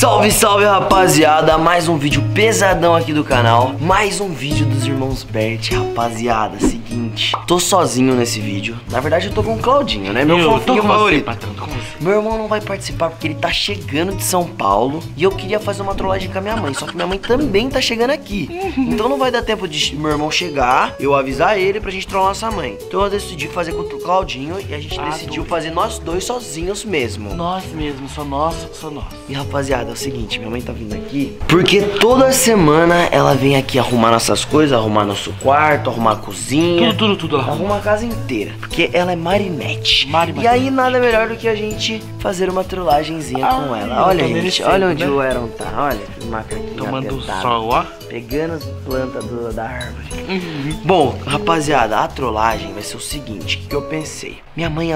Salve, salve, rapaziada, mais um vídeo pesadão aqui do canal. Mais um vídeo dos irmãos Berti, rapaziada. Seguinte, tô sozinho nesse vídeo. Na verdade eu tô com o Claudinho, né? Meu fofinho favorito. Meu irmão não vai participar porque ele tá chegando de São Paulo. E eu queria fazer uma trollagem com a minha mãe, só que minha mãe também tá chegando aqui. Então não vai dar tempo de meu irmão chegar, eu avisar ele pra gente trollar nossa mãe. Então eu decidi fazer com o Claudinho e a gente decidiu fazer nós dois sozinhos mesmo. Nós mesmo, só nós, só nós. E rapaziada, é o seguinte, minha mãe tá vindo aqui porque toda semana ela vem aqui arrumar nossas coisas, arrumar nosso quarto, arrumar a cozinha. Tudo ela arruma a casa inteira, porque ela é marinete. E aí nada melhor do que a gente fazer uma trollagenzinha com ela. Olha, gente, olha onde o Eron tá, olha. Tomando sol, ó. Pegando as plantas da árvore. Bom, rapaziada, a trollagem vai ser o seguinte, o que eu pensei? Minha mãe,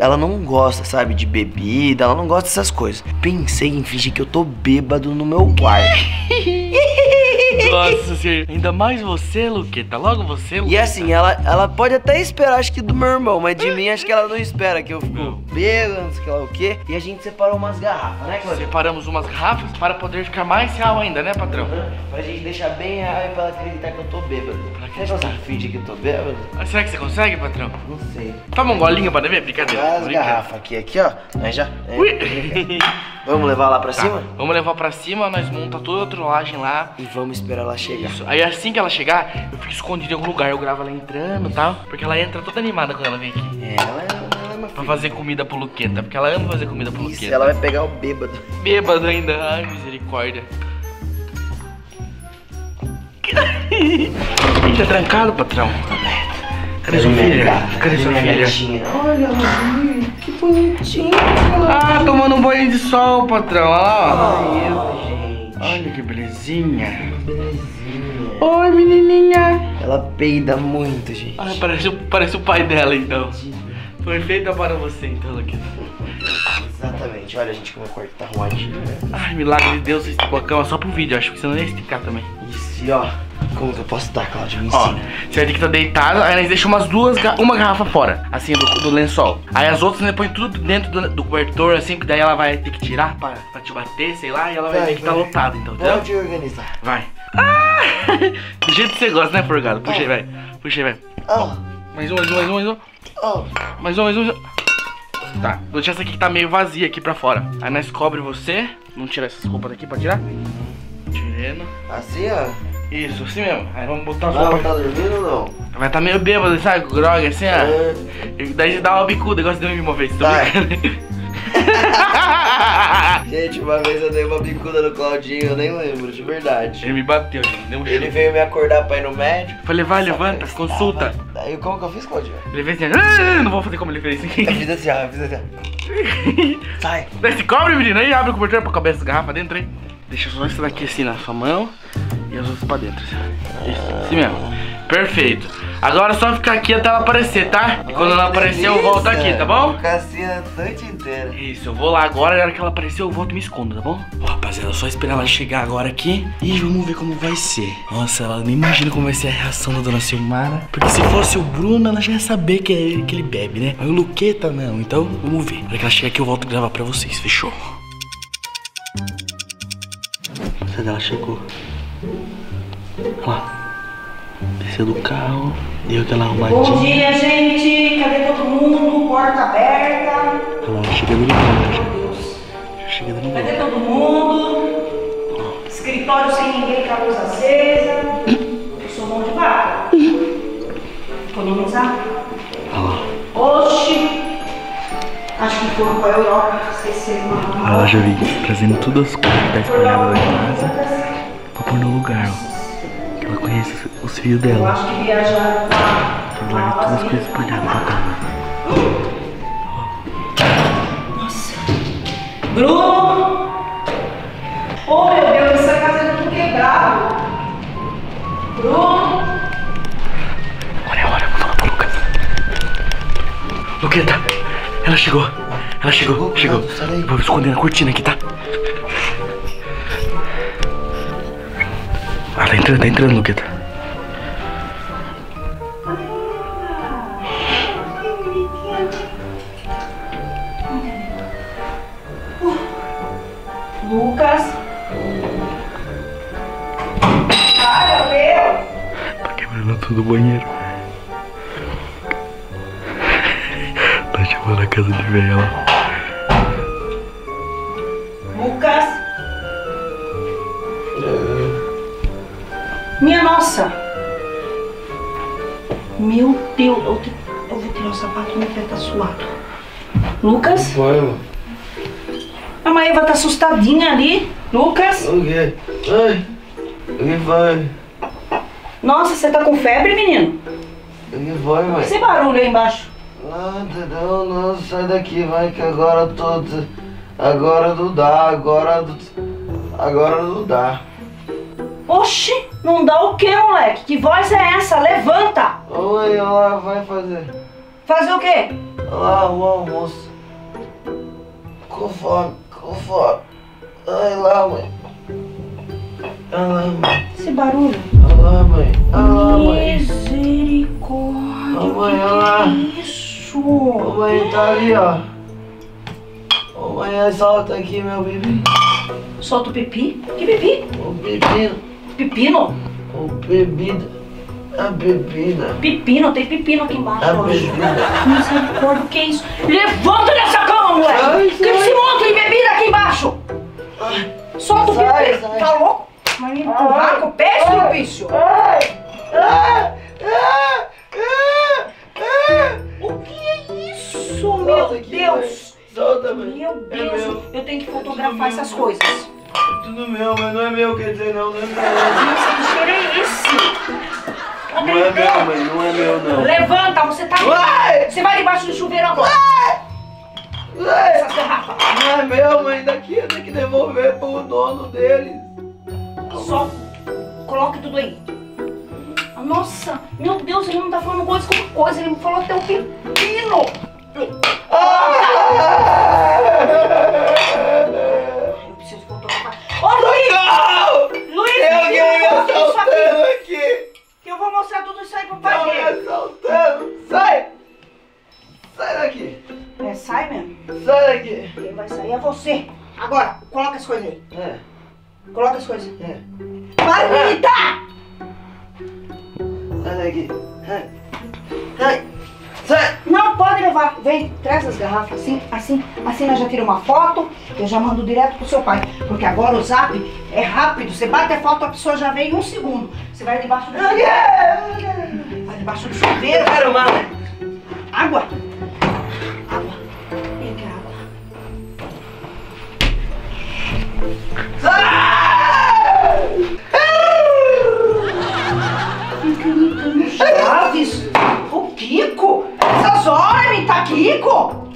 ela não gosta, sabe, de bebida, ela não gosta dessas coisas. Pensei em fingir que eu tô bêbado no meu quarto. Nossa, ainda mais você, Luqueta, logo você, Luqueta. E assim, ela pode até esperar, acho que do meu irmão, mas de mim acho que ela não espera, que eu fico bêbado, não sei lá o quê. E a gente separou umas garrafas, né, Claudinho? Separamos umas garrafas para poder ficar mais real ainda, né, patrão? Pra gente deixar bem real e pra ela acreditar que eu tô bêbado. Pra que você finge que eu tô bêbado? Ah, será que você consegue, patrão? Não sei. Toma um golinho pra beber? Brincadeira. Olha as garrafas aqui, ó. Nós já... Vamos levar lá pra cima? Vamos levar pra cima, nós montamos toda a trollagem lá. E vamos esperar ela chegar. Isso. Aí assim que ela chegar, eu fico escondido em algum lugar. Eu gravo ela entrando e tal. Porque ela entra toda animada quando ela vem aqui. É, ela é uma filha. Pra fazer comida pro Luqueta. Porque ela ama fazer comida pro Luqueta. Isso, ela vai pegar o bêbado. Bêbado ainda. Ai, misericórdia. Tá trancado, patrão? Cadê sua filha? Cadê sua filha? Olha, que bonitinha. Ah, tomando um banho de sol, patrão. Olha lá, ó. Ai, gente. Olha que belezinha. Belezinha. Oi, menininha. Ela peida muito, gente. Ah, parece o pai dela, então. Perfeita para você, então, Luqueta. Exatamente. Olha, gente, como o quarto tá arrumadinho, né? Ai, milagre de Deus, esse bocão é só pro vídeo, acho que você não ia esticar também. Isso, e ó. Como que eu posso dar, Claudio? Me ensina. Ó, você vai ter que tá deitado, aí nós deixamos uma garrafa fora, assim, do lençol. Aí as outras, né, põe tudo dentro do cobertor, assim, que daí ela vai ter que tirar pra te bater, sei lá, e ela vai ter que tá lotada, então, entendeu? Pode organizar. Vai. Ah! Do jeito que você gosta, né, forgado? Puxa aí, vai. Puxa aí, vai. Mais um. Mais um. Tá, vou deixar essa aqui que tá meio vazia aqui pra fora. Aí nós cobre você. Vamos tirar essas roupas daqui pra tirar. Tirando. Assim, ó. Isso, assim mesmo. Aí vamos botar as roupas. Vai tá dormindo ou não? Vai tá meio bêbado, sabe? Grog, assim, ó. Daí você dá uma bicuda, igual você deu uma vez. Tô brincando. Gente, uma vez eu dei uma bicuda no Claudinho, eu nem lembro, de verdade. Ele me bateu, gente. Deu um chute. Ele veio me acordar pra ir no médico. Falei, vai, levanta, consulta. Daí como que eu fiz, Claudinho? Ele fez assim, não vou fazer como ele fez. Eu fiz assim. Sai. Daí se cobre, menino, aí abre o cobertor pra cabeça da garrafa dentro, hein? Deixa só essa daqui assim na sua mão e as outras pra dentro. Isso, assim mesmo. Perfeito. Agora é só ficar aqui até ela aparecer, tá? E quando ela aparecer, eu volto aqui, tá bom? Vou ficar assim a noite inteira. Isso, eu vou lá agora, na hora que ela aparecer, eu volto e me escondo, tá bom? Ó, rapaziada, é só esperar ela chegar agora aqui e vamos ver como vai ser. Nossa, ela nem imagina como vai ser a reação da dona Silmara. Porque se fosse o Bruno, ela já ia saber que é ele que ele bebe, né? Mas o Luqueta não, então vamos ver. Na hora que ela chegar aqui, eu volto a gravar pra vocês, fechou? Ela chegou. Olha lá. Desceu do carro. Deu aquela arrumadinha. Bom dia, gente. Cadê todo mundo? Porta aberta. Olha lá, chegando no mundo já. Meu Deus. Já chegando no Cadê todo mundo? Oh. Escritório sem ninguém, com a luz acesa. Eu sou mão de vaca. Todo mundo sabe? Olha lá. Oxi. Acho que foram para a Europa, esqueceram. Ela já vi, trazendo todas as coisas que tá espalhadas da casa pra pôr no lugar, ó. Que ela conhece os filhos dela. Eu acho que viajar pra todas as coisas espalhadas pra casa. Nossa. Bruno! Oh, meu Deus, essa casa é tudo quebrado. Bruno! Olha, eu vou falar pro Lucas. Luqueta! Ela chegou. Vou esconder na cortina aqui, tá? Ela tá entrando, Luqueta. Lucas. Ai, meu Deus! Tá quebrando todo o banheiro. Tá chamando a casa de velha lá. Lucas. Minha nossa. Meu Deus, eu vou tirar o sapato, meu pé tá suado. Lucas? Foi, mano. A Maeva tá assustadinha ali, Lucas. O quê? Ai, o que foi? Nossa, você tá com febre, menino? O que foi, mãe? Esse barulho aí embaixo. Nada, não, não, sai daqui, vai, que agora tô... Agora não dá, agora... Agora não dá. Oxi, não dá o quê, moleque? Que voz é essa? Levanta! Oi, lá, vai fazer. Fazer o quê? Lá, o almoço. Com fome. Tô fora. Ai lá, mãe. Ai lá, mãe. Esse barulho. Ai lá, mãe. Ai lá, mãe. Misericórdia. Ô, mãe, olha lá. Que isso? Ô, mãe, tá ali, ó. Ô, mãe, solta aqui, meu bebê. Solta o pipi? Que pipi? O pepino. Pepino? O bebida. A bebida. Pepino, tem pepino aqui embaixo. A bebida. Misericórdia, o que é isso? Levanta dessa cama, moleque. Que esse monte de bebida aqui embaixo? Ai, solta sai, o pipi. Tá louco? Mas me empurrar com o pé, seu bicho. O que é isso, solta meu aqui, Deus? Solta, meu Deus, eu tenho que fotografar essas coisas. É tudo meu, mas não é meu, quer dizer, não. Não é meu. Que cheiro é esse? Não é meu, mãe, não é meu, não. Levanta, você tá... Uai! Você vai debaixo do chuveiro agora. Uai! Essas garrafas. Não é meu, mãe, daqui eu tenho que devolver pro dono deles. Só coloque tudo aí. Nossa, meu Deus, ele não tá falando coisa como coisa, ele me falou até o pepino. Eu preciso controlar. Ô, Luiz! Não! Luiz, eu tô assaltando aqui. Que eu vou mostrar tudo isso aí pro pai dele. Tá soltando. Sai! Sai daqui. É, sai mesmo? Sai daqui. Quem vai sair é você. Agora, coloca as coisas aí. É. Coloca as coisas. É. Para de gritar! Sai daqui. Sai. Sai. Sai. Não, pode levar. Vem, traz as garrafas assim, assim. Assim nós já tiramos uma foto, eu já mando direto pro seu pai. Porque agora o zap é rápido. Você bate a foto, a pessoa já vem em um segundo. Você vai debaixo do chuveiro. Vai debaixo do chuveiro. Quero uma água. Água. Pega água. Chaves. O Kiko. Essas horas, me tá Kiko.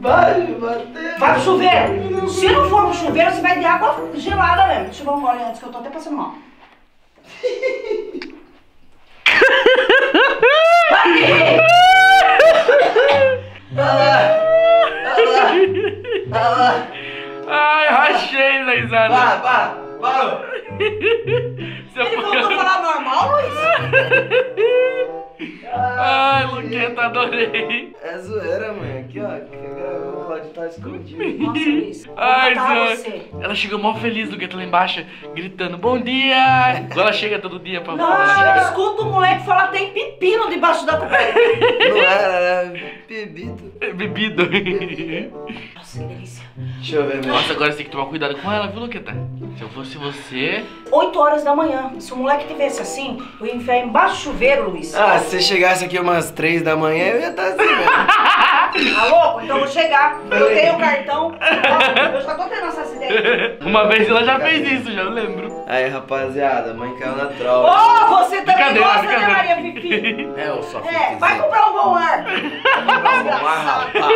Vai bater. Vai pro chuveiro. Se não for pro chuveiro, você vai de água gelada mesmo. Deixa eu dar um gole antes, que eu tô até passando mal. Ai, rachei, Leizana. Parou. Ele voltou a falar normal, Luiz? Ai, Luqueta, adorei. É zoeira, mãe. Aqui, ó. O relógio tá escondido. Nossa, Luiz. Ai, Zô. Ela chegou mó feliz, Luqueta, lá embaixo, gritando, bom dia. Ela chega todo dia pra falar. Nossa, escuta o moleque falar, tem pepino debaixo da pele. Não era, bebido. Bebido. Nossa, que delícia. Deixa eu ver, nossa, agora você tem que tomar cuidado com ela, viu, Luqueta? Se eu fosse você... 8 horas da manhã. Se o moleque tivesse assim, eu ia enfiar embaixo do chuveiro, Luiz. Ah, se você chegasse aqui umas 3 da manhã, eu ia estar assim, velho. Tá louco? Então eu vou chegar. Eu tenho o cartão. Eu já tô tendo essa ideia. Uma vez ela já fez isso, já lembro. Aí, rapaziada, a mãe caiu na troca. Oh, você também gosta, né, Maria Fifi? É, eu só fiz. É, vai comprar um bom ar. Vai comprar um bom ar, rapaz.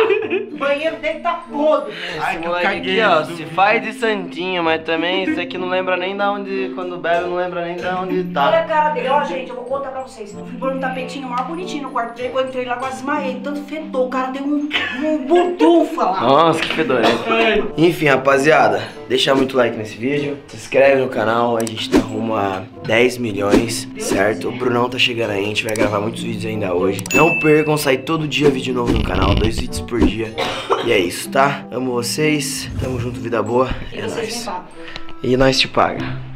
O banheiro dele tá podre. Ai, que moleque aqui, ó, se faz de santinho, mas também isso aqui não lembra nem da onde, quando bebe, não lembra nem da onde tá. Olha a cara dele, ó, gente, eu vou contar pra vocês. Eu fui pôr um tapetinho maior bonitinho no quarto dele, quando eu entrei lá, quase esmaiei, tanto fedor, o cara deu um butufa lá. Nossa, que fedorento. Enfim, rapaziada, deixamos muito like nesse vídeo, se inscreve no canal, a gente tá rumo a 10 milhões, certo? O Brunão tá chegando aí, a gente vai gravar muitos vídeos ainda hoje. Não percam, sai todo dia vídeo novo no canal, 2 vídeos por dia. E é isso, tá? Amo vocês, tamo junto, vida boa, é nóis. E nós te paga.